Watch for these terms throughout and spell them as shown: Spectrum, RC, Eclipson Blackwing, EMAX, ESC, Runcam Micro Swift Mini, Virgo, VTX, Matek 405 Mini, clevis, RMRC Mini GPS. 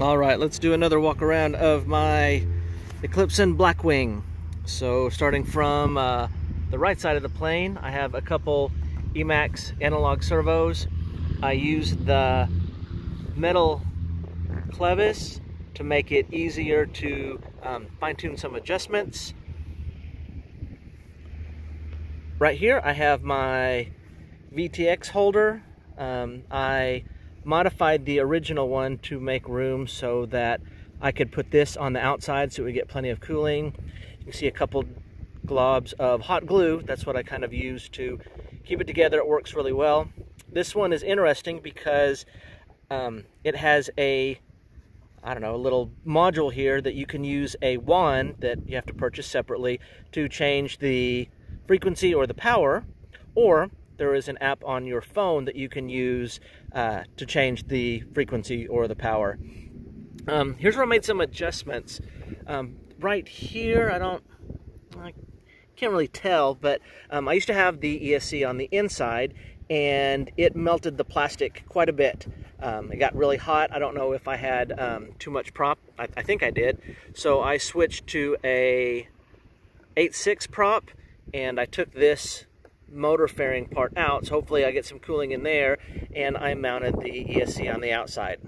All right, let's do another walk around of my Eclipson Blackwing. So starting from the right side of the plane, I have a couple EMAX analog servos. I use the metal clevis to make it easier to fine-tune some adjustments. Right here I have my VTX holder. I modified the original one to make room so that I could put this on the outside so we get plenty of cooling. You can see a couple globs of hot glue. That's what I kind of use to keep it together. It works really well. This one is interesting because it has a, a little module here that you can use a wand that you have to purchase separately to change the frequency or the power, or there is an app on your phone that you can use to change the frequency or the power. Here's where I made some adjustments. Right here, I can't really tell, but I used to have the ESC on the inside, and it melted the plastic quite a bit. It got really hot. I don't know if I had too much prop. I think I did. So I switched to a 8.6 prop, and I took this motor fairing part out, so hopefully I get some cooling in there, and I mounted the ESC on the outside.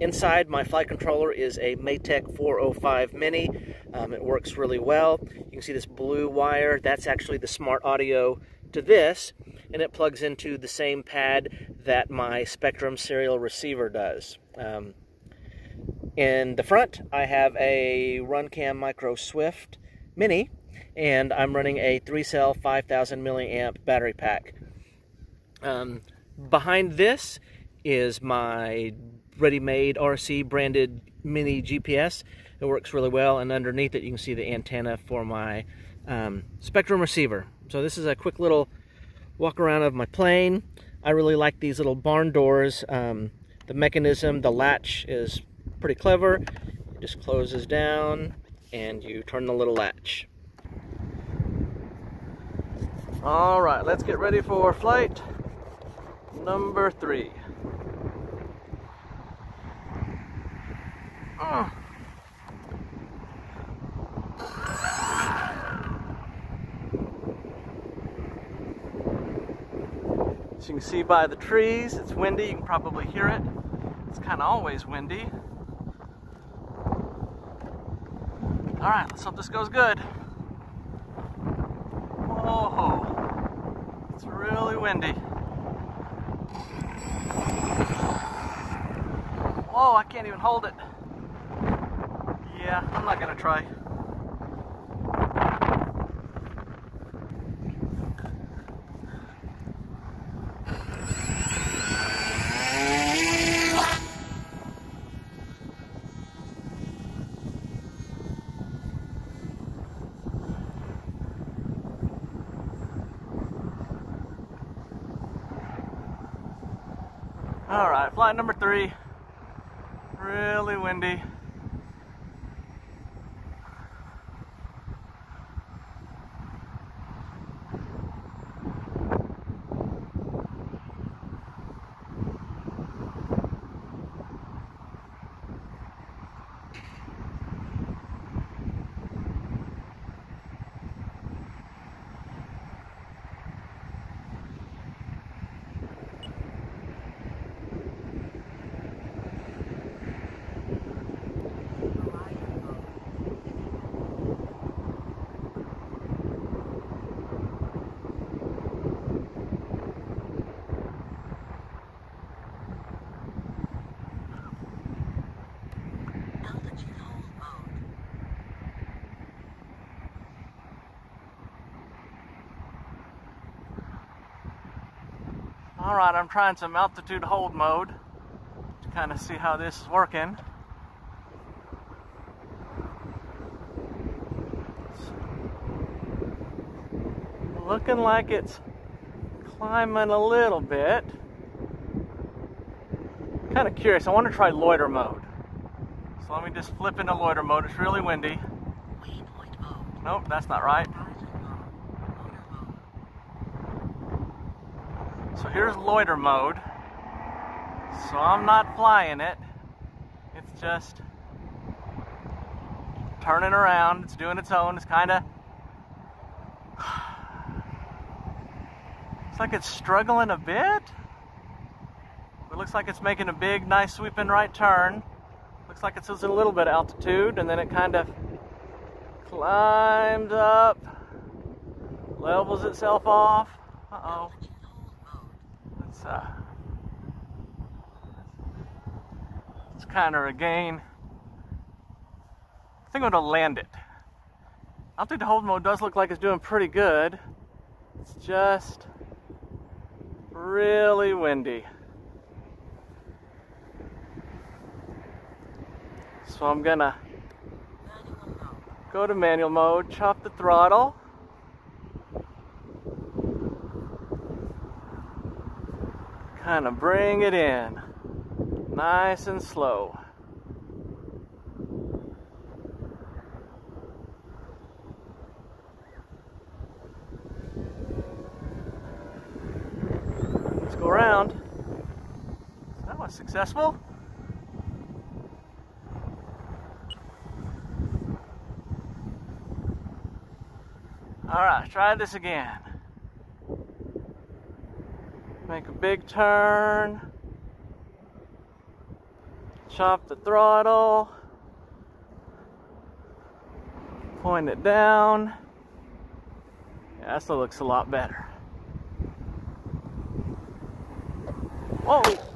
Inside, my flight controller is a Matek 405 Mini. It works really well. You can see this blue wire. That's actually the smart audio to this, and it plugs into the same pad that my Spectrum serial receiver does. In the front, I have a Runcam Micro Swift Mini, and I'm running a 3-cell 5,000 milliamp battery pack. Behind this is my ready-made RC branded mini GPS. It works really well, and underneath it you can see the antenna for my Spectrum receiver. So this is a quick little walk around of my plane. I really like these little barn doors. The mechanism, the latch, is pretty clever. It just closes down and you turn the little latch. All right, let's get ready for flight number 3. As you can see by the trees, it's windy. You can probably hear it. It's kind of always windy. All right, let's hope this goes good. Whoa. It's really windy. Whoa, I can't even hold it. Yeah, I'm not gonna try. All right, flight number 3, really windy. All right, I'm trying some altitude hold mode to kind of see how this is working. It's looking like it's climbing a little bit. Kind of curious, I want to try loiter mode. So let me just flip into loiter mode. It's really windy. Waypoint mode. Nope, that's not right. So here's loiter mode. So I'm not flying it. just turning around. It's doing its own. It's kind of, it's like it's struggling a bit. It looks like it's making a big, nice sweeping right turn. Looks like it's losing a little bit of altitude, and then it kind of climbs up, levels itself off. Uh-oh. It's kind of a gain. I think I'm going to land it. I think the hold mode does look like it's doing pretty good. It's just really windy. So I'm going to go to manual mode, chop the throttle. Kind of bring it in, nice and slow. Let's go around. So that was successful. All right, try this again. Make a big turn, chop the throttle, point it down. Yeah, that still looks a lot better. Whoa!